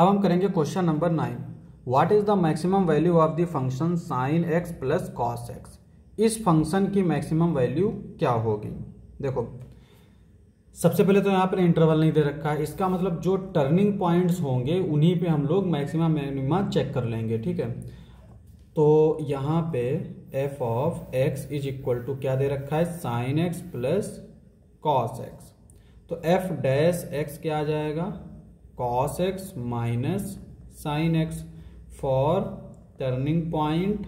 अब हम करेंगे question number 9, what is the maximum value of the function sine x plus cos x. इस function की maximum value क्या होगी। देखो सबसे पहले तो यहाँ पर इंटरवल नहीं दे रखा है, इसका मतलब जो टर्निंग पॉइंट्स होंगे उन्हीं पे हम लोग मैक्सिमम मिनिमा चेक कर लेंगे। ठीक है, तो यहाँ पे F of x is equal to क्या दे रखा है, sine x plus cos x. तो एफ डैश एक्स क्या आ जाएगा, cos x minus sine x for turning point,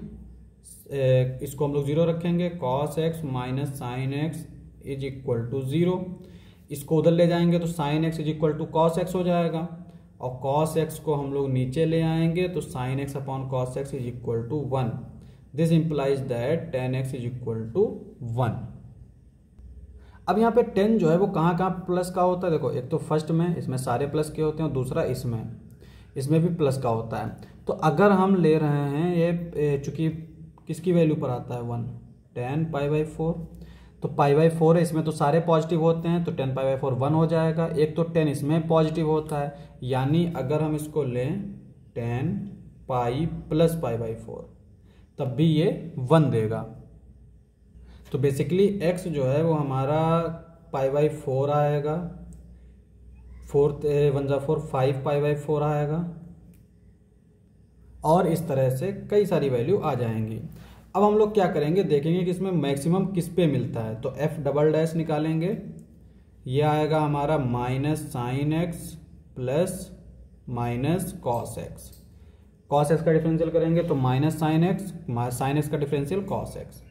इसको हम लोग जीरो रखेंगे, cos x minus sine x is equal to zero. इसको उधर ले जाएंगे तो sine x is equal to cos x हो जाएगा, और कॉस एक्स को हम लोग नीचे ले आएंगे तो sine x upon cos x is equal to one. This implies that tan x is equal to one. अब यहाँ पे टेन जो है वो कहाँ कहाँ प्लस का होता है, देखो एक तो फर्स्ट में इसमें सारे प्लस के होते हैं, दूसरा इसमें भी प्लस का होता है। तो अगर हम ले रहे हैं ये चूंकि किसकी वैल्यू पर आता है one, tan pi by four, तो पाई बाई फोर है, इसमें तो सारे पॉजिटिव होते हैं तो tan pi by four one हो जाएगा। एक तो टेन इसमें पॉजिटिव होता है, यानी अगर हम इसको लें tan pi plus pi by four तब भी ये वन देगा। तो बेसिकली एक्स जो है वो हमारा पाई बाई फोर आएगा, फोर वन जा four five pi by four आएगा, और इस तरह से कई सारी वैल्यू आ जाएंगी। अब हम लोग क्या करेंगे, देखेंगे कि इसमें मैक्सिमम किस पे मिलता है। तो f डबल डैश निकालेंगे, ये आएगा हमारा minus sine x plus minus cos x. Cos x का डिफरेंशियल करेंगे तो माइनस साइन एक्स का differential cos x,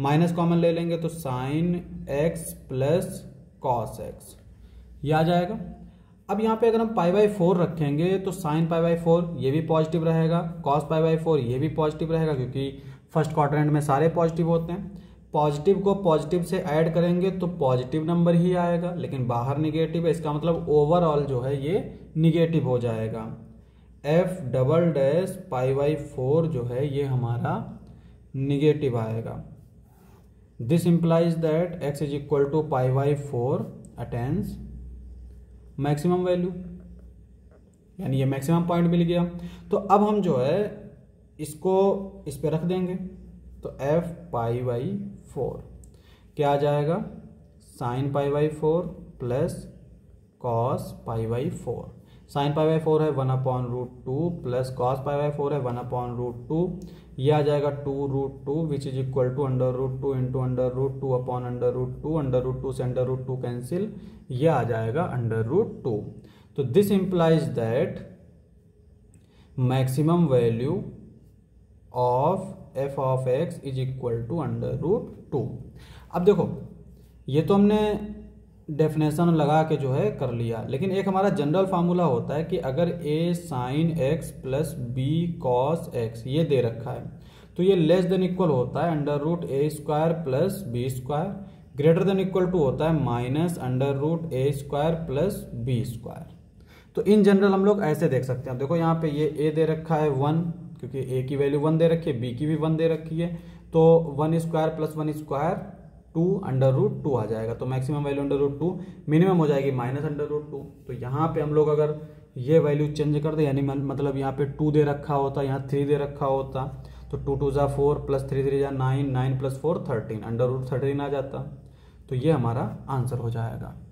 minus common ले लेंगे तो sine x plus cos x ये आ जाएगा। अब यहाँ पे अगर हम पाई बाई फोर रखेंगे तो साइन पाई बाई फोर ये भी पॉजिटिव रहेगा, कॉस पाई बाई फोर ये भी पॉजिटिव रहेगा, क्योंकि फर्स्ट क्वाड्रेंट में सारे पॉजिटिव होते हैं। पॉजिटिव को पॉजिटिव से ऐड करेंगे तो पॉजिटिव नंबर ही आएगा, लेकिन बाहर निगेटिव है, इसका मतलब ओवरऑल जो है ये निगेटिव हो जाएगा। F double dash pi by four जो है ये हमारा निगेटिव आएगा। This implies that x is equal to pi by four attains maximum value, यानी ये मैक्सिमम पॉइंट मिल गया। तो अब हम जो है इसको इस पे रख देंगे, तो f पाई बाई फोर क्या आ जाएगा, sine pi by four plus cos pi by four. Sine pi by four है one upon root two plus cos pi by four है वन अपॉन रूट टू, ये आ जाएगा two root two which is equal to under root two into under root two upon under root two से under root two cancel, यह आ जाएगा under root two. तो this implies that maximum value of F of x is equal to under root two. अब देखो ये तो हमने डेफिनेशन लगा के जो है कर लिया, लेकिन एक हमारा जनरल फार्मूला होता है कि अगर ए sine x plus B cos x ये दे रखा है तो ये लेस देन इक्वल होता है under root A square plus B square, greater then equal to होता है माइनस अंडर रूट ए स्क्वायर प्लस बी स्क्वायर। तो इन जनरल हम लोग ऐसे देख सकते हैं। देखो यहाँ पे ये ए दे रखा है वन, क्योंकि ए की वैल्यू वन दे रखी है, बी की भी वन दे रखी है, तो one square plus one square two under root two आ जाएगा। तो maximum value under root two, minimum हो जाएगी माइनस अंडर रूट टू। तो यहाँ पे हम लोग अगर ये वैल्यू चेंज कर दे, यानी मतलब यहाँ पे टू दे रखा होता, यहाँ थ्री दे रखा होता, तो टू टू जा फोर प्लस थ्री थ्री जा nine, nine plus four thirteen, under root thirteen आ जाता। तो ये हमारा आंसर हो जाएगा।